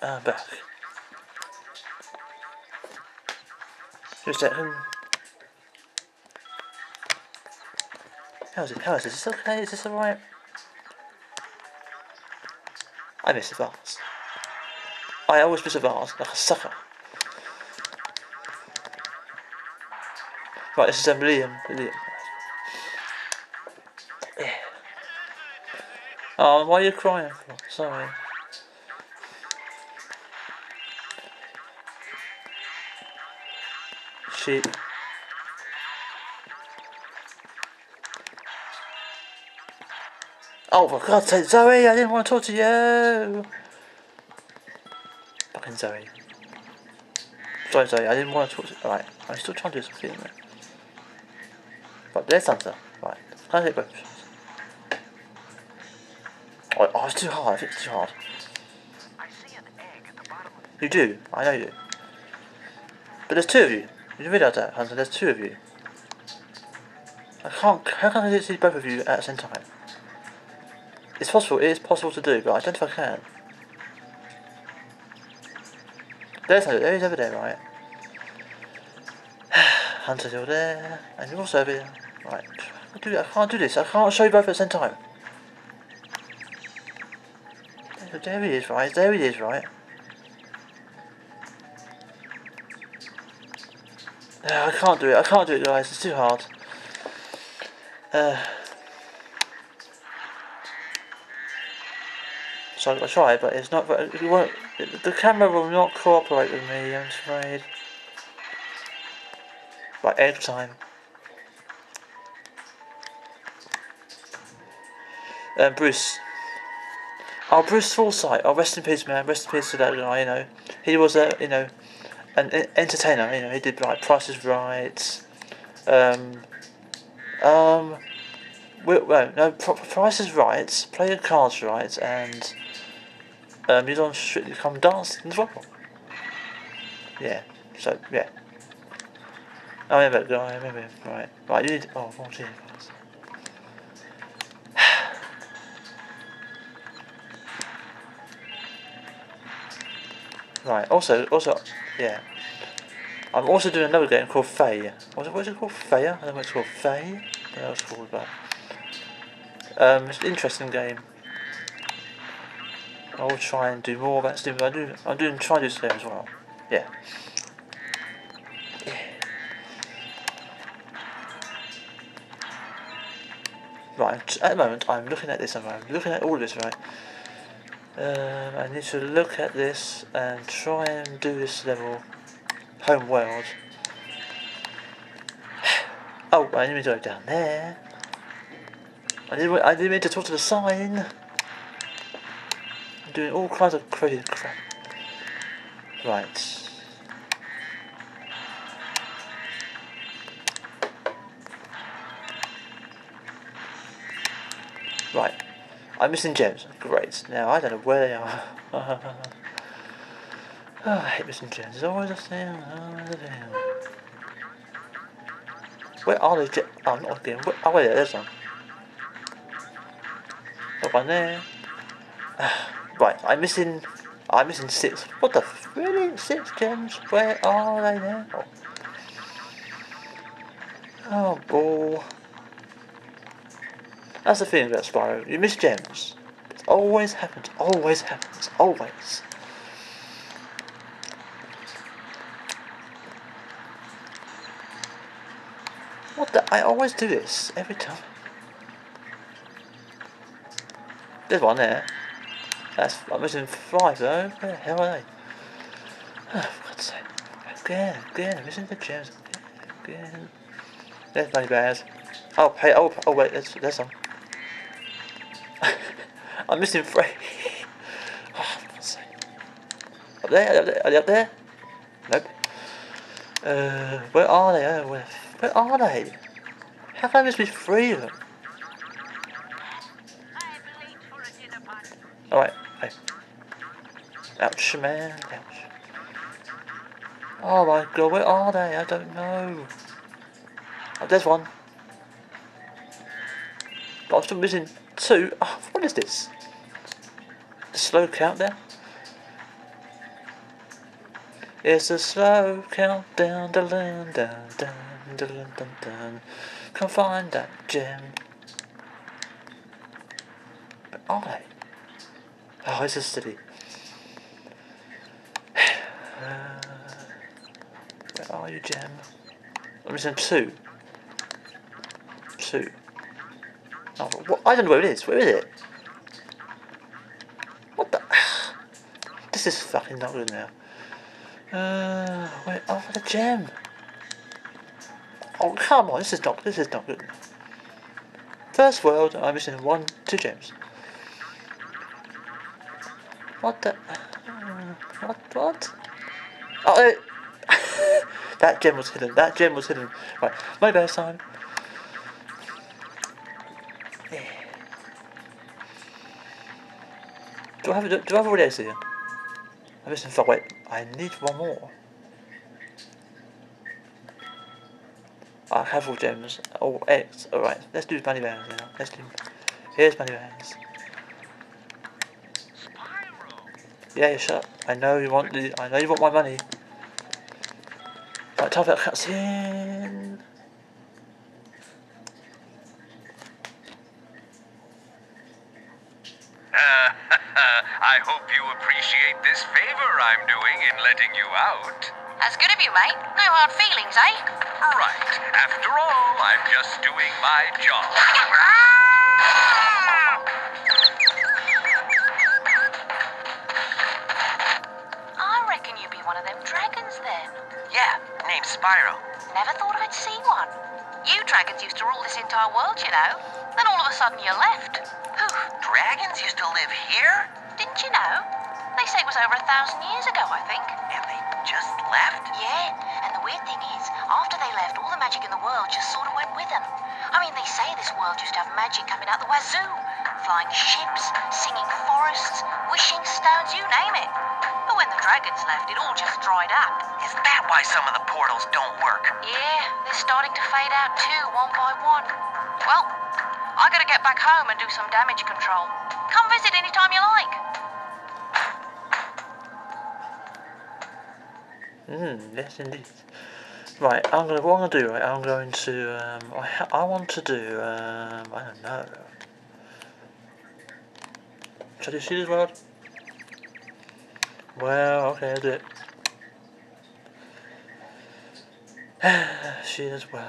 back. Just at home. How's it? How is this? Is this okay? Is this alright? I miss the vase. I always miss a vase, like a sucker. Right, this is Liam. Yeah. Oh, why are you crying for? Sorry. Sheep. Oh, for God's sake, Zoe, I didn't want to talk to you! Fucking Zoe. Sorry, Zoe, I didn't want to talk to you. Alright, I'm still trying to do something. But there's something. Right, can I take both? Oh, it's too hard, I think it's too hard. You do, I know you do. But there's two of you. You didn't realise that, Hunter, there's two of you. I can't, how can I see both of you at the same time? It's possible, it is possible to do, but I don't think I can. There's Hunter, there he is over there, right? Hunter's over there, and you're also over there. Right, I can't do this, I can't show you both at the same time. There he is, right? There he is, right? I can't do it, guys, it's too hard. So I tried, but it's not. It won't, the camera will not cooperate with me, I'm afraid. Right, every time. Bruce. Oh, Bruce Forsyth. Oh, rest in peace, man. Rest in peace to that guy. You know, he was a, you know, an entertainer. You know, he did like Price is Right. Price is Right. Play Your Cards Right, and. You don't Strictly Come Dancing as well. Yeah, so, yeah. I remember that guy, I remember him, right. Right, you need to, oh, 14. Right, also, yeah. I'm also doing another game called Faye. What is it called? Faye? I don't know what it's called. Faye? I don't know what it's called, but. It's an interesting game. I'll try and do more of that stuff. I'm trying to do stuff as well. Yeah. Right, at the moment I'm looking at this and I'm looking at all of this, right. I need to look at this and try and do this level. Home world. Oh, I didn't mean to go down there. I didn't mean to talk to the sign. I'm doing all kinds of crazy crap. Right. Right. I'm missing gems. Great. Now, I don't know where they are. Oh, I hate missing gems. There's always a thing. Where are those gems? Oh, not again. Oh, wait, there's one. Not one there. Right, I'm missing six. What the f... Really? 6 gems? Where are they now? Oh, ball. That's the thing about Spyro, you miss gems. It always happens, always happens, always. What the? I always do this, every time. There's one there. That's, I'm missing 5 though. Where the hell are they? Oh, for God's sake. Again, I'm missing the gems. Again. There's money bags. Oh, hey, oh wait, there's some. I'm missing 3. Oh, for God's sake. Up there? Are they up there? Nope. Where are they? Oh, where are they? How can I miss me 3 of them? Alright, hey. Ouch, man. Ouch. Oh my God, where are they? I don't know. Oh, there's one. But I'm still missing 2. Oh, what is this? A slow count there? It's a slow countdown, da dun dun dun dun dun dun. Come find that gem. But are they? Oh, it's a city. Where are you, gem? Let me send two. Two. Oh, what? I don't know where it is. Where is it? What the? This is fucking not good now. Wait, oh, for the gem. Oh, come on, this is not good. First world, I'm missing 2 gems. What the? What? Oh, that gem was hidden, Right, my best time. Do I have all the eggs here? I'm missing 4, wait, I need 1 more. I have all gems, all eggs. Alright, let's do bunny bands now. Here's bunny bands. Yeah, shut up. I know you want my money. Right, time for that cutscene. I hope you appreciate this favor I'm doing in letting you out. That's good of you, mate. No hard feelings, eh? Right. After all, I'm just doing my job. I reckon you'd be one of them dragons then. Yeah, name's Spyro. Never thought I'd see one. You dragons used to rule this entire world, you know. Then all of a sudden you left. Poof. Dragons used to live here? Didn't you know? They say it was over 1,000 years ago, I think. And they just left? Yeah, and the weird thing is, after they left, all the magic in the world just sort of went with them. I mean, they say this world used to have magic coming out the wazoo. Flying ships, singing forests, wishing stones, you name it. But when the dragons left, it all just dried up. Is that why some of the portals don't work? Yeah, they're starting to fade out too, one by one. Well, I gotta get back home and do some damage control. Come visit anytime you like. Yes, indeed. Right, I don't know. Should I see this world? Well, okay, I'll do it. See this world.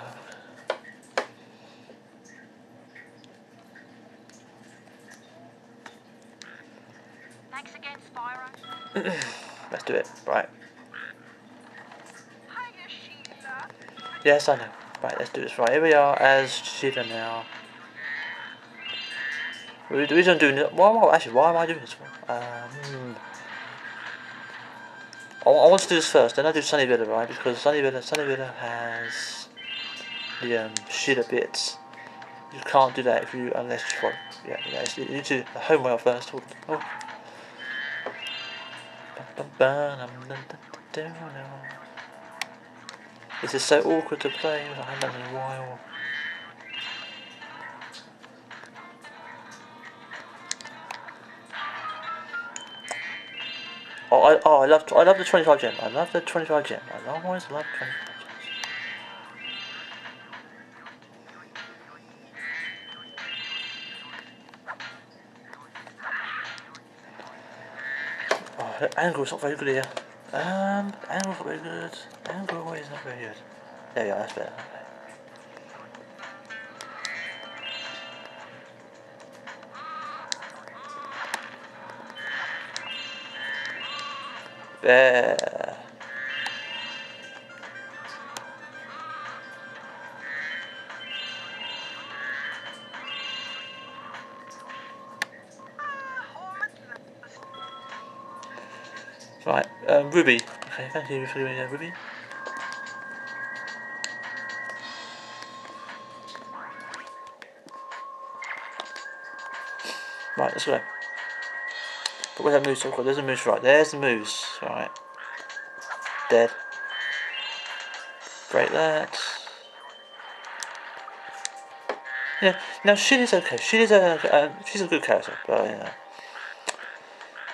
Thanks again, Spyro. Let's do it. Right. Yes, I know. Right, let's do this. Right, here we are as Shilla now. The reason I'm doing this... why am I doing this one? I want to do this first, then I do Sunny Villa, right? Because Sunny Villa has the Shilla bits. You can't do that if you... unless you want... you need to do the home world first. Oh. This is so awkward to play, I haven't done in a while. I love the 25 gem. I always love 25 gems. Oh, the angle's not very good here. Angle's not very good. Angle always not very good. There we are, that's better. There. Right, Ruby. Okay, thank you for doing that, Ruby. Right, let's go. But where's that moose? Oh, God, there's a moose, right. There's the moose. Alright. Dead. Break that. Yeah, now Shilla's okay. She's a good character, but you know.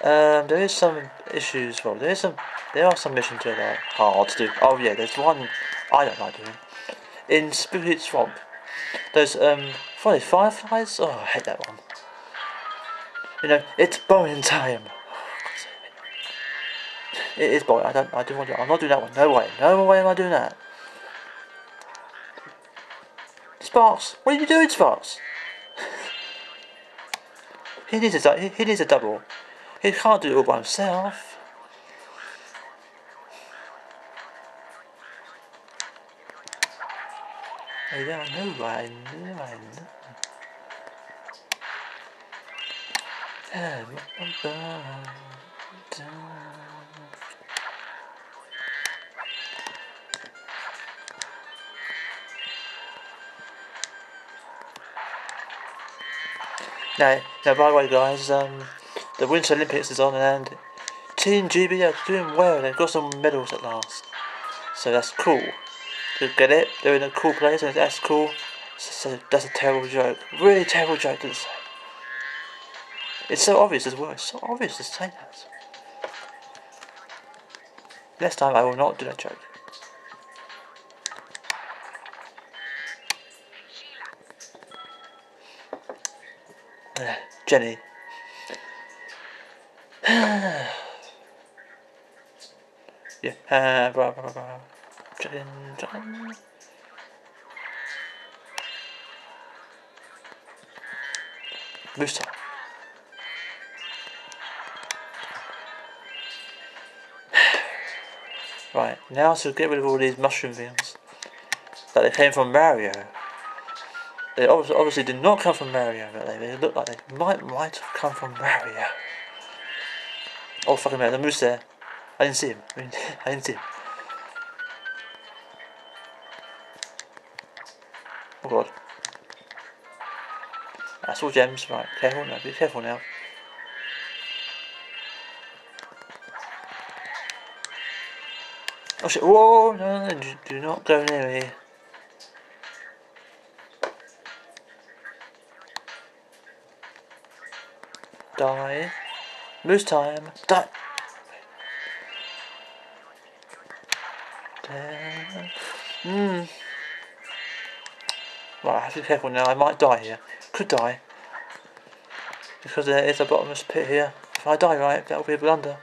There is some issues. Well, there are some missions that are hard to do. Oh yeah, there's one I don't like doing. In Spooky Swamp, there's funny fireflies. Oh, I hate that one. You know, it's bowling time. It is bowling. I'm not doing that one. No way. No way am I doing that. Sparks, what are you doing, Sparks? He needs a double. He can't do it all by himself. Yeah, I know, Now, by the way, guys, the Winter Olympics is on, and Team GB are doing well. They've got some medals at last, so that's cool. You get it? They're in a cool place, and that's cool. So that's a terrible joke, really terrible joke to say. It's so obvious as well. It's so obvious to say that. Next time, I will not do that joke. Jenny. Yeah. Blah, blah, blah. Jenny. Booster. Right, now to get rid of all these mushroom things. That they came from Mario. They obviously did not come from Mario, but they look like they might have come from Mario. Oh fucking man, the moose there. I didn't see him. I didn't see him. Oh god. That's all gems, right, careful now, be careful now. Oh shit, whoa, no, no, do not go near me. Die. Moose time. Die. Right, I have to be careful now. I might die here. Could die. Because there is a bottomless pit here. If I die, right, that will be a blunder.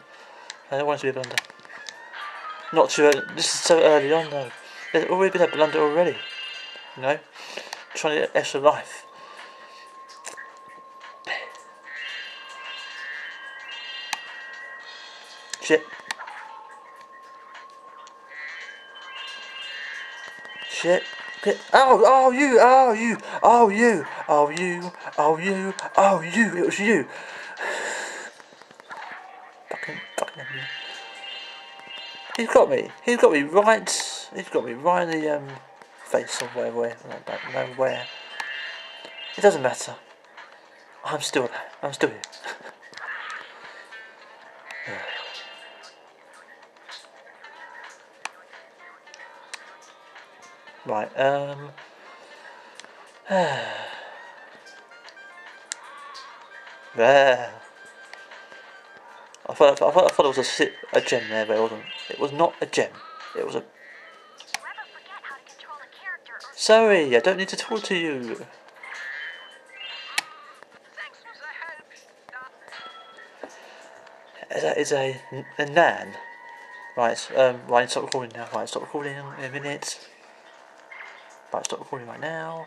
I don't want it to be a blunder. Not too early. This is so early on, though. There's already been a blunder already. You know? Trying to get extra life. Shit. Shit. Shit. Oh, you. It was you. Fucking hell. He's got me right. He's got me right in the face or where, nowhere. It doesn't matter. I'm still there. I'm still here. Right, there. I thought it was a gem there, but it wasn't. It was not a gem. It was a... Sorry, I don't need to talk to you. That is a nan. Right, right, stop recording now. Right, stop recording in a minute. Right, stop recording right now.